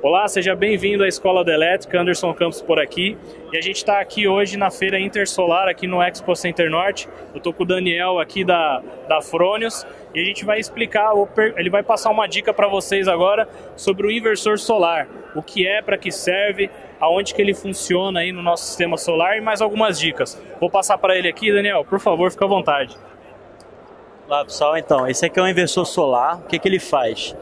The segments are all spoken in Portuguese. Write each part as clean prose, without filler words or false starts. Olá, seja bem-vindo à Escola da Elétrica, Anderson Campos por aqui. E a gente está aqui hoje na Feira Intersolar, aqui no Expo Center Norte. Eu estou com o Daniel aqui da Fronius e a gente vai explicar, ele vai passar uma dica para vocês agora sobre o inversor solar. O que é, para que serve, aonde que ele funciona aí no nosso sistema solar e mais algumas dicas. Vou passar para ele aqui, Daniel, por favor, fica à vontade. Olá pessoal, então, esse aqui é um inversor solar. O que que ele faz?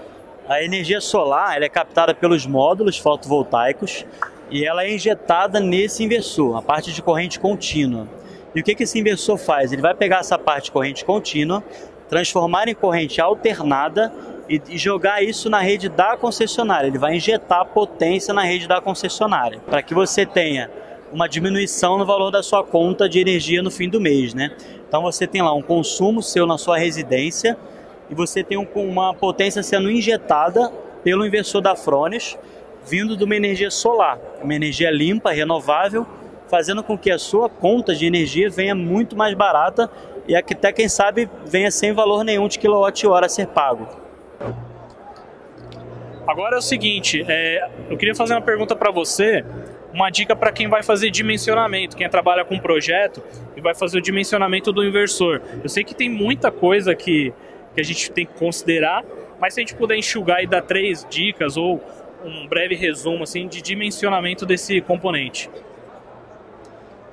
A energia solar ela é captada pelos módulos fotovoltaicos e ela é injetada nesse inversor, a parte de corrente contínua. E o que esse inversor faz? Ele vai pegar essa parte de corrente contínua, transformar em corrente alternada e jogar isso na rede da concessionária. Ele vai injetar potência na rede da concessionária, para que você tenha uma diminuição no valor da sua conta de energia no fim do mês, né? Então você tem lá um consumo seu na sua residência, e você tem uma potência sendo injetada pelo inversor da Fronius, vindo de uma energia solar, uma energia limpa, renovável, fazendo com que a sua conta de energia venha muito mais barata e até, quem sabe, venha sem valor nenhum de quilowatt-hora a ser pago. Agora é o seguinte, eu queria fazer uma pergunta para você, uma dica para quem vai fazer dimensionamento, quem trabalha com projeto e vai fazer o dimensionamento do inversor. Eu sei que tem muita coisa que a gente tem que considerar, mas se a gente puder enxugar e dar 3 dicas ou um breve resumo assim, de dimensionamento desse componente.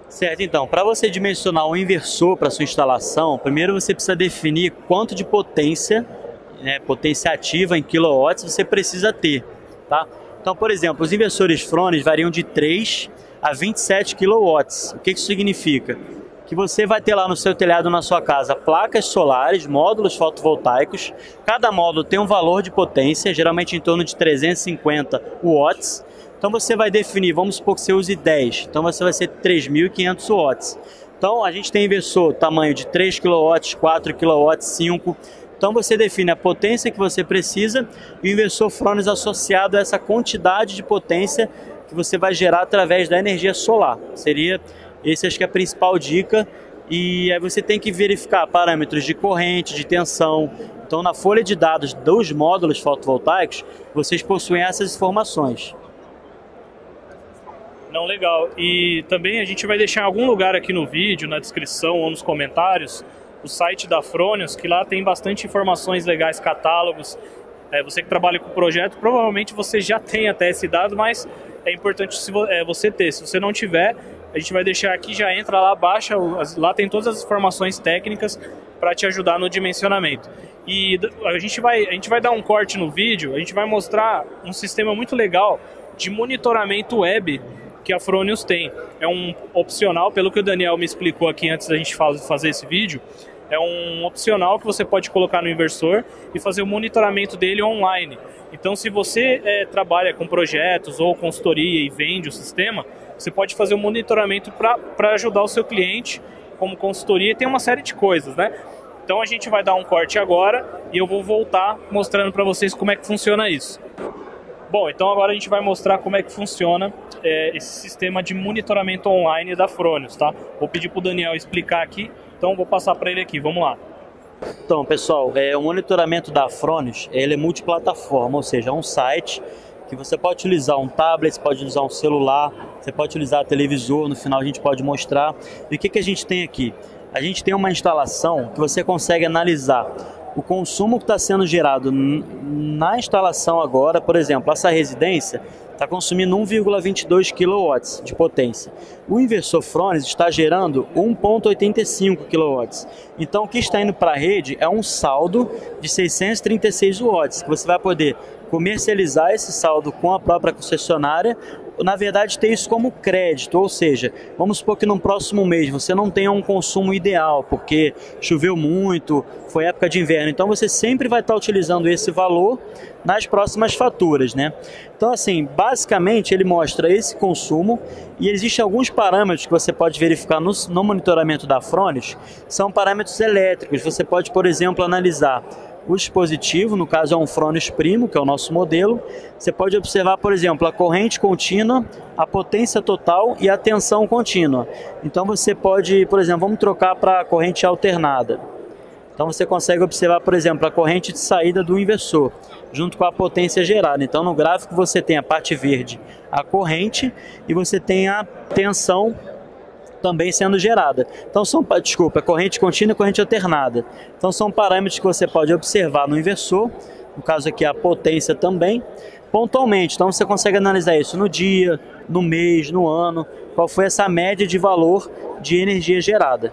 Certo, então, para você dimensionar um inversor para sua instalação, primeiro você precisa definir quanto de potência, né, potência ativa em quilowatts você precisa ter, tá? Então, por exemplo, os inversores Fronius variam de 3 a 27 quilowatts. O que isso significa? Que você vai ter lá no seu telhado, na sua casa, placas solares, módulos fotovoltaicos. Cada módulo tem um valor de potência, geralmente em torno de 350 watts. Então você vai definir, vamos supor que você use 10, então você vai ser 3.500 watts. Então a gente tem inversor tamanho de 3 kW, 4 kW, 5. Então você define a potência que você precisa e o inversor Fronius associado a essa quantidade de potência que você vai gerar através da energia solar. Seria... essa acho que é a principal dica, e aí você tem que verificar parâmetros de corrente, de tensão. Então na folha de dados dos módulos fotovoltaicos, vocês possuem essas informações. Não, legal. E também a gente vai deixar em algum lugar aqui no vídeo, na descrição ou nos comentários, o site da Fronius, que lá tem bastante informações legais, catálogos. Você que trabalha com o projeto, provavelmente você já tem até esse dado, mas é importante você ter. Se você não tiver, a gente vai deixar aqui, já entra lá, baixa, lá tem todas as informações técnicas para te ajudar no dimensionamento. E a gente vai dar um corte no vídeo, a gente vai mostrar um sistema muito legal de monitoramento web que a Fronius tem. É um opcional, pelo que o Daniel me explicou aqui antes da gente fazer esse vídeo, é um opcional que você pode colocar no inversor e fazer o monitoramento dele online. Então, se você trabalha com projetos ou consultoria e vende o sistema, você pode fazer o monitoramento para ajudar o seu cliente como consultoria, e tem uma série de coisas, né? Então, a gente vai dar um corte agora e eu vou voltar mostrando para vocês como é que funciona isso. Bom, então agora a gente vai mostrar como é que funciona esse sistema de monitoramento online da Fronius, tá? Vou pedir para o Daniel explicar aqui. Então vou passar para ele aqui, vamos lá. Então pessoal, o monitoramento da Fronius, ele é multiplataforma, ou seja, é um site que você pode utilizar um tablet, pode utilizar um celular, você pode utilizar televisor, no final a gente pode mostrar. E o que a gente tem aqui? A gente tem uma instalação que você consegue analisar o consumo que está sendo gerado na instalação agora. Por exemplo, essa residência está consumindo 1,22 kW de potência. O inversor Fronius está gerando 1,85 kW. Então, o que está indo para a rede é um saldo de 636 watts, que você vai poder comercializar esse saldo com a própria concessionária, na verdade ter isso como crédito, ou seja, vamos supor que no próximo mês você não tenha um consumo ideal, porque choveu muito, foi época de inverno, então você sempre vai estar utilizando esse valor nas próximas faturas, né? Então assim, basicamente ele mostra esse consumo e existem alguns parâmetros que você pode verificar no monitoramento da Fronius, são parâmetros elétricos. Você pode, por exemplo, analisar o dispositivo, no caso é um Fronius Primo, que é o nosso modelo. Você pode observar, por exemplo, a corrente contínua, a potência total e a tensão contínua. Então você pode, por exemplo, vamos trocar para a corrente alternada. Então você consegue observar, por exemplo, a corrente de saída do inversor, junto com a potência gerada. Então no gráfico você tem a parte verde, a corrente, e você tem a tensão também sendo gerada. Então são, desculpa, corrente contínua e corrente alternada. Então são parâmetros que você pode observar no inversor, no caso aqui a potência também, pontualmente. Então você consegue analisar isso no dia, no mês, no ano, qual foi essa média de valor de energia gerada.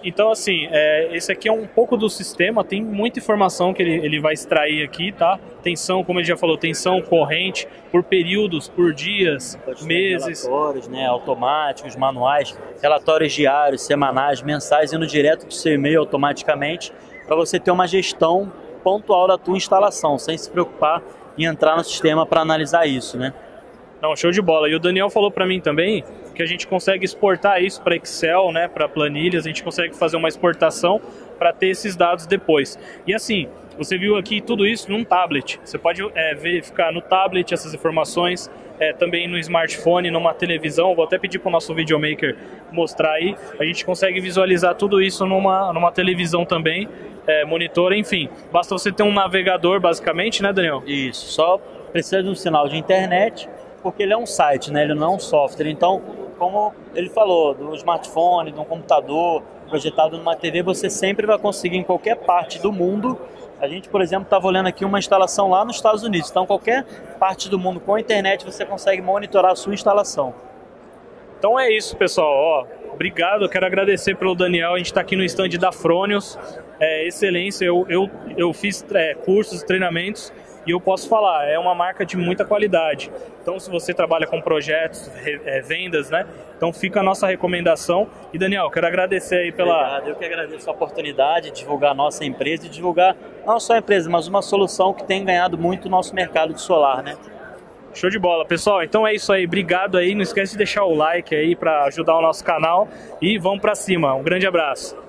Então, assim, esse aqui é um pouco do sistema, tem muita informação que ele vai extrair aqui, tá? Tensão, como ele já falou, tensão, corrente, por períodos, por dias, meses. Relatórios, né, automáticos, manuais, relatórios diários, semanais, mensais, indo direto para o seu e-mail automaticamente, para você ter uma gestão pontual da tua instalação, sem se preocupar em entrar no sistema para analisar isso, né? Não, show de bola. E o Daniel falou para mim também que a gente consegue exportar isso para Excel, né, para planilhas, a gente consegue fazer uma exportação para ter esses dados depois. E assim, você viu aqui tudo isso num tablet. Você pode verificar no tablet essas informações, também no smartphone, numa televisão. Vou até pedir para o nosso videomaker mostrar aí. A gente consegue visualizar tudo isso numa televisão também, monitor, enfim. Basta você ter um navegador, basicamente, né, Daniel? Isso, só precisa de um sinal de internet, porque ele é um site, né? Ele não é um software. Então, como ele falou, do smartphone, de um computador, projetado numa TV, você sempre vai conseguir em qualquer parte do mundo. A gente, por exemplo, estava olhando aqui uma instalação lá nos Estados Unidos. Então, qualquer parte do mundo com a internet, você consegue monitorar a sua instalação. Então é isso, pessoal. Ó, obrigado, eu quero agradecer pelo Daniel. A gente está aqui no stand da Fronius. Excelência, eu fiz cursos, treinamentos, e eu posso falar, é uma marca de muita qualidade. Então, se você trabalha com projetos, vendas, né? Então, fica a nossa recomendação. E, Daniel, quero agradecer aí pela... Obrigado, eu que agradeço a oportunidade de divulgar a nossa empresa e divulgar não só a empresa, mas uma solução que tem ganhado muito o nosso mercado de solar, né? Show de bola, pessoal. Então é isso aí. Obrigado aí. Não esquece de deixar o like aí para ajudar o nosso canal. E vamos para cima. Um grande abraço.